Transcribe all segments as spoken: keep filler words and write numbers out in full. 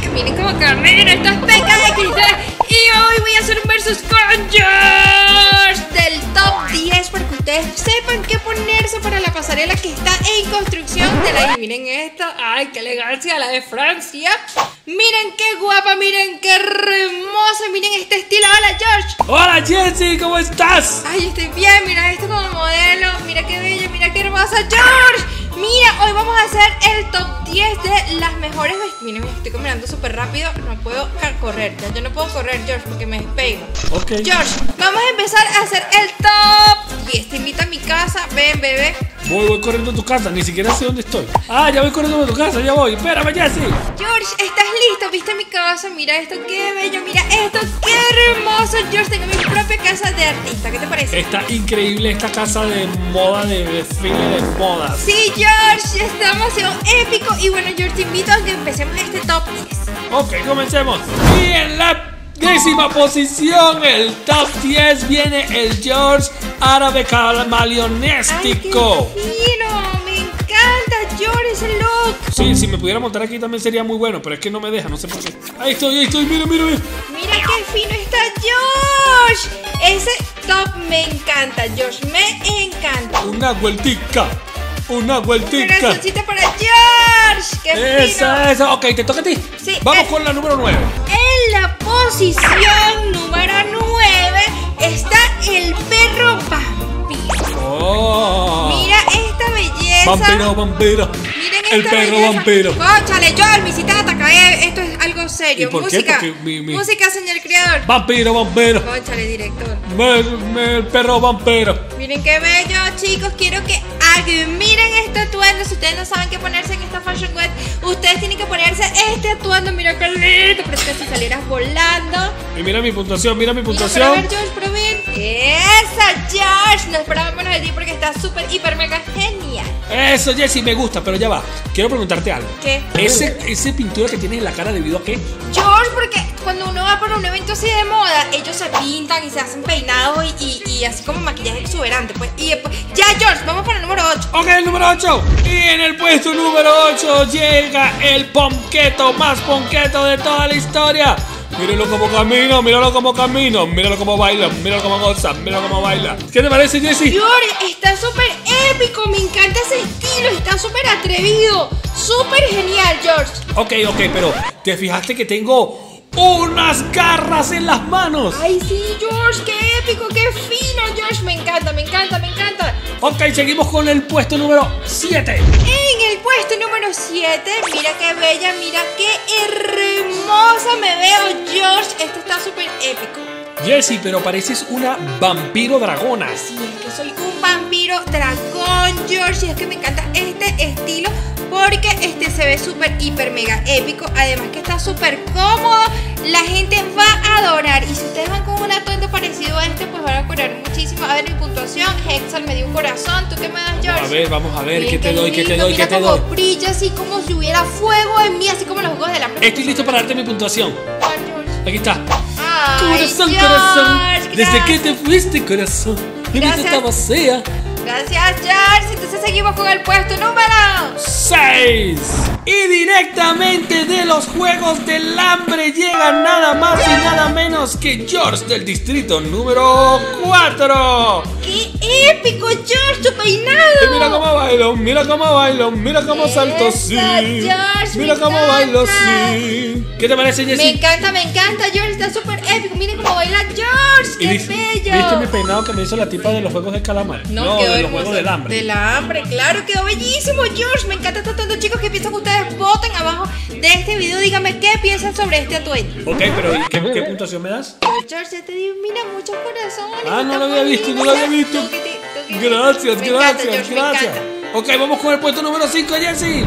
chicas, miren cómo camino. Esto es P K X D y hoy voy a hacer un versus con George del top diez para que ustedes sepan qué ponerse para la pasarela que está en construcción de la... Miren esto, ay, qué elegancia la de Francia. Miren qué guapa, miren qué hermosa, miren este estilo. Hola George. Hola Jessy, ¿cómo estás? Ay, estoy bien, mira esto como modelo. Mira qué bella, mira qué hermosa George. Mira, hoy vamos a hacer el top diez de las mejores vestidas. Miren, me estoy caminando súper rápido, no puedo correr. Ya yo no puedo correr, George, porque me despego. Ok. George, vamos a empezar a hacer el top diez. Te invito a mi casa, ven, bebé. Voy, voy corriendo a tu casa, ni siquiera sé dónde estoy. Ah, ya voy corriendo a tu casa, ya voy. Espérame, Jessy. George, ¿estás listo? ¿Viste mi casa? Mira esto, qué bello, mira esto, qué hermoso. George, tengo mi propia casa de artista, ¿qué te parece? Está increíble esta casa de moda, de desfile de moda. Sí, George, está demasiado épico. Y bueno, George, te invito a que empecemos este top diez. Ok, comencemos. Y en la décima posición, el top diez, viene el George árabe camaleonéstico. ¡Ay, qué fino! ¡Me encanta, George, ese look! Sí, si me pudiera montar aquí también sería muy bueno, pero es que no me deja, no sé por qué. Ahí estoy, ahí estoy, mira, mira, mira. Mira qué fino está George. Ese top me encanta, George, me encanta. Una vueltica, una vueltica. Un corazoncito para George. ¡Qué fino! Esa, esa, ok, te toca a ti. Sí. Vamos es... con la número nueve. En la posición número nueve está el perro vampiro. Oh. Mira esta belleza. Vampiro, vampiro. Miren esta el perro belleza. Vampiro. Cóchale, George, me hiciste atacar. Esto es algo serio. ¿Y por música, qué? Mi, mi... música, señor creador. Vampiro, vampiro. Cóchale, director. Me, me, el perro vampiro. Miren qué bello, chicos. Quiero que miren este atuendo. Si ustedes no saben qué ponerse en esta Fashion Week, ustedes tienen que ponerse este atuendo. Mira qué lindo. Pero es que si salieras volando. Y mira mi puntuación, mira mi puntuación. Mira, pero a ver, George, pero bien. ¡Esa, George! No esperaba menos de ti porque está súper, hiper, mega genial. Eso, Jessy, me gusta, pero ya va. Quiero preguntarte algo. ¿Qué? Ese, ese pintura que tienes en la cara, ¿debido a qué? George, porque cuando uno va para un evento así de moda, ellos se pintan y se hacen peinados y, y, y así como maquillaje exuberante. Pues, y después, ya, George, vamos para el número ocho. Ok, el número ocho. Y en el puesto número ocho llega el ponqueto, más ponqueto de toda la historia. Míralo como camino, míralo como camino, míralo como baila, míralo como goza, míralo como baila. ¿Qué te parece, Jessy? George, está súper épico, me encanta ese estilo, está súper atrevido, súper genial, George. Ok, ok, pero ¿te fijaste que tengo unas garras en las manos? Ay, sí, George, qué épico, qué fino, George, me encanta, me encanta, me encanta. Ok, seguimos con el puesto número siete. En el puesto número siete, mira qué bella, mira qué hermosa me veo, George. Esto está súper épico. Jessy, pero pareces una vampiro dragona. Sí, es que soy un vampiro dragón, George, y es que me encanta este estilo porque este se ve súper, hiper, mega épico. Además que está súper cómodo, la gente va a adorar. Y si ustedes van con un atuendo parecido a este, pues van a curar muchísimo. A ver mi puntuación, Hexal me dio un corazón. ¿Tú qué me das, George? A ver, vamos a ver, ¿qué te doy, qué te doy, qué te doy? Como brilla, así como si hubiera fuego en mí, así como los juegos de la... Estoy listo para darte mi puntuación. Aquí está. Ay, corazón, George, corazón, gracias. Desde que te fuiste, corazón, mi vida está vacía. Gracias, George. Entonces seguimos con el puesto número seis. Y directamente de los Juegos del Hambre llega nada más y nada menos que George del distrito número cuatro. ¡Qué épico, George, tu peinado! Y mira cómo bailo, mira cómo bailo, mira cómo salto, sí. George, mira cómo encanta. Bailo, sí. ¿Qué te parece, Jessy? Me encanta, me encanta, George, está súper épico. Miren cómo baila George, qué ¿Viste, bello. ¿Viste mi peinado que me hizo la tipa de los Juegos de Calamar? No, no quedó de los hermoso. Juegos del Hambre. Del Hambre, claro, quedó bellísimo, George. Me encanta este atuendo, chicos. ¿Qué piensan ustedes? Voten abajo de este video. Díganme qué piensan sobre este atuendo. Ok, pero ¿qué, qué puntuación me das? Pero, George, ya te digo, mira, muchos corazones. Ah, no lo había visto, no lo había visto. Gracias, gracias, gracias. Ok, vamos con el puesto número cinco, Jessy. En el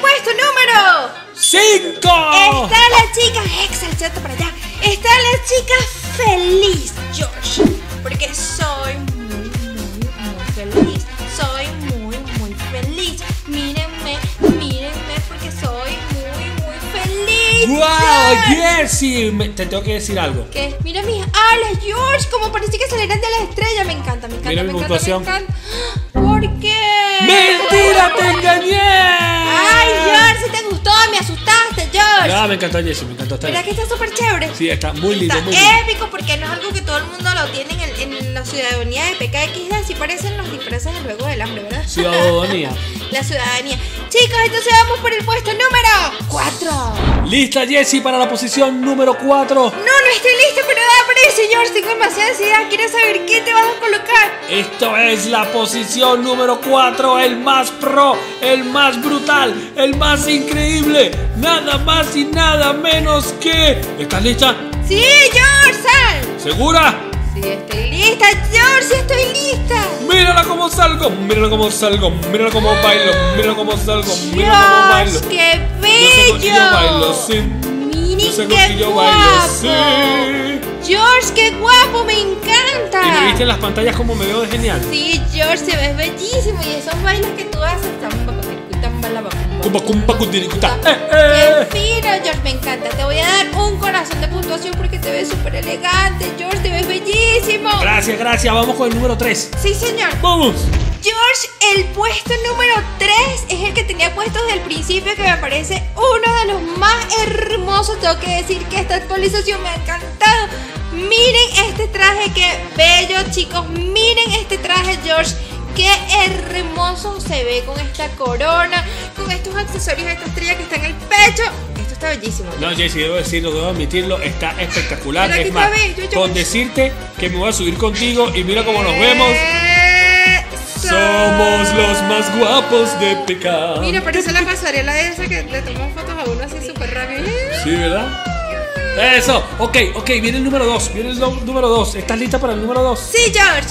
puesto número cinco está la chica Hexal, chato para allá. Está la chica feliz, George. Porque soy muy, muy, muy feliz. Soy muy, muy feliz. Mírenme, mírenme porque soy muy, muy feliz. ¡Wow, Jessy! Te tengo que decir algo. ¿Qué? Mira mis alas, George, como parece que salieran de la estrella. Me encanta, me encanta. Mira mi puntuación. ¿Por qué? ¡Mentira, te engañé! ¡Ay, George, si te gustó! ¡Me asustaste, George! Ah, me encantó Jessie, me encantó esta. Mira que está súper chévere. Sí, está muy lindo. Está muy épico porque no es algo que todo el mundo lo tiene en, el, en la ciudadanía de P K X D. Así parecen los disfraces del juego del hambre, ¿verdad? Ciudadanía. La ciudadanía. Chicos, entonces vamos por el puesto número cuatro. ¿Lista, Jessie, para la posición número cuatro? No, no estoy lista, pero aparece, George. Tengo demasiada ansiedad. Quiero saber qué te vas a colocar. Esto es la posición número cuatro. El más pro, el más brutal, el más increíble. Nada más y nada menos que... ¿Estás lista? Sí, George, sal. ¿Segura? Sí, estoy lista, George, sí estoy lista. Mírala cómo salgo, mírala cómo salgo, mírala cómo ah, bailo, mírala cómo salgo, mírala cómo bailo. ¡Qué bello! Yo sé yo bailo, sí. Miren, yo sé qué yo guapo. Bailo, sí. George, qué guapo, me encanta. ¿Y me viste en las pantallas cómo me veo de genial? Sí, George, se ves bellísimo y esos bailes que tú haces tan guapos. Cumba, cumba, cundiricuta. ¡Qué fino, George! Me encanta. Te voy a dar un corazón de puntuación porque te ves súper elegante, George. Te ves bellísimo. Gracias, gracias. Vamos con el número tres. Sí, señor. Vamos. George, el puesto número tres es el que tenía puesto desde el principio, que me parece uno de los más hermosos. Tengo que decir que esta actualización me ha encantado. Miren este traje, qué bello, chicos. Miren este traje, George. Qué hermoso se ve con esta corona, con estos accesorios, esta estrella que está en el pecho. Esto está bellísimo. No, Jessie, debo decirlo, debo admitirlo, está espectacular. Es más, yo, yo, con yo. decirte que me voy a subir contigo y mira cómo nos vemos. Somos los más guapos de P K. Mira, parece la pasarela esa que le tomamos fotos a uno así súper rápido. Sí, ¿verdad? Eso, ok, ok, viene el número dos. Viene el número dos, ¿estás lista para el número dos? Sí, George.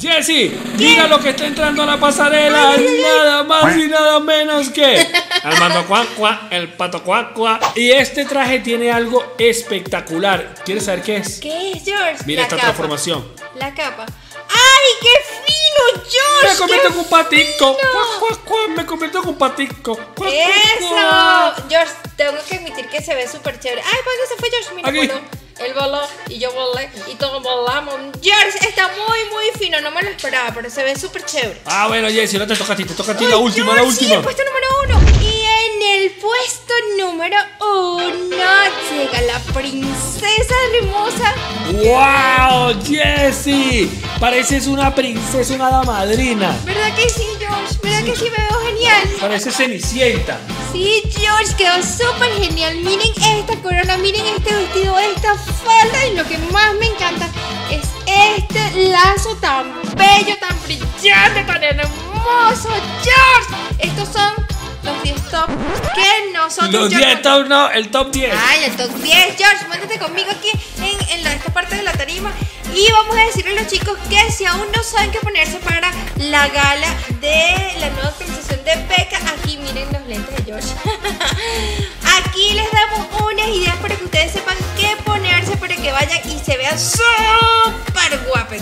Jessie, mira lo que está entrando a la pasarela. Ay, nada más y nada menos que Armando Cuacua, el pato Cuacua. Y este traje tiene algo espectacular. ¿Quieres saber qué es? ¿Qué es, George? Mira la esta capa. transformación. La capa. ¡Ay, qué fino, George! Me convierto en un patico. Cuac, cuac, cuac. Me convierto en un patico. Cuac, ¡eso! Cuac, cuac. George, tengo que admitir que se ve súper chévere. ¡Ay, ¿cuándo se fue George? Mira, voló. Él voló y yo volé y todos volamos. George, está muy, muy fino. No me lo esperaba, pero se ve súper chévere. Ah, bueno, Jessie, no te toca a ti. Te toca a ti. Ay, la última, George, la última. Sí, el puesto número uno. Y en el puesto número uno llega la princesa hermosa. ¡Wow, Jessie! Pareces una princesa, una hada madrina. ¿Verdad que sí, George? ¿Verdad que sí me veo genial? Pareces Cenicienta. Sí, George, quedó súper genial. Miren esta corona, miren este vestido, esta falda. Y lo que más me encanta es este lazo tan bello, tan brillante, tan hermoso, George. Estos son los diez top que nosotros... Los George, diez top no, el top diez. Ay, el top diez, George, mándate conmigo aquí en, en la, esta parte de la tarima. Y vamos a decirle a los chicos que si aún no saben qué ponerse para la gala de la nueva actualización de P K, aquí miren los lentes de George. Aquí les damos unas ideas para que ustedes sepan qué ponerse para que vayan y se vean súper guapos.